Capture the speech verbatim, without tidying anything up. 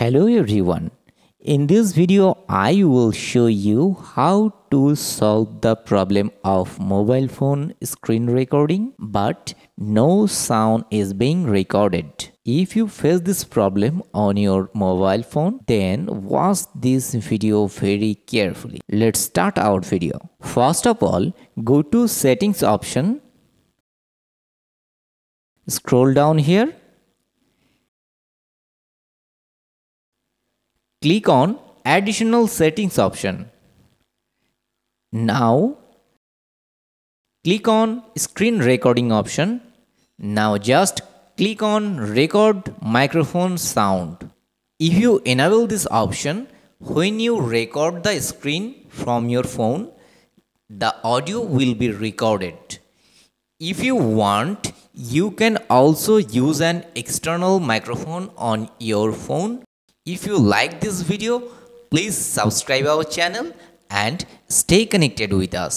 Hello everyone, in this video I will show you how to solve the problem of mobile phone screen recording but no sound is being recorded. If you face this problem on your mobile phone, then watch this video very carefully. Let's start our video. First of all, go to settings option, scroll down here. Click on additional settings option. Now click on screen recording option. Now just click on record microphone sound. If you enable this option, when you record the screen from your phone, the audio will be recorded. If you want, you can also use an external microphone on your phone. If you like this video, please subscribe our channel and stay connected with us.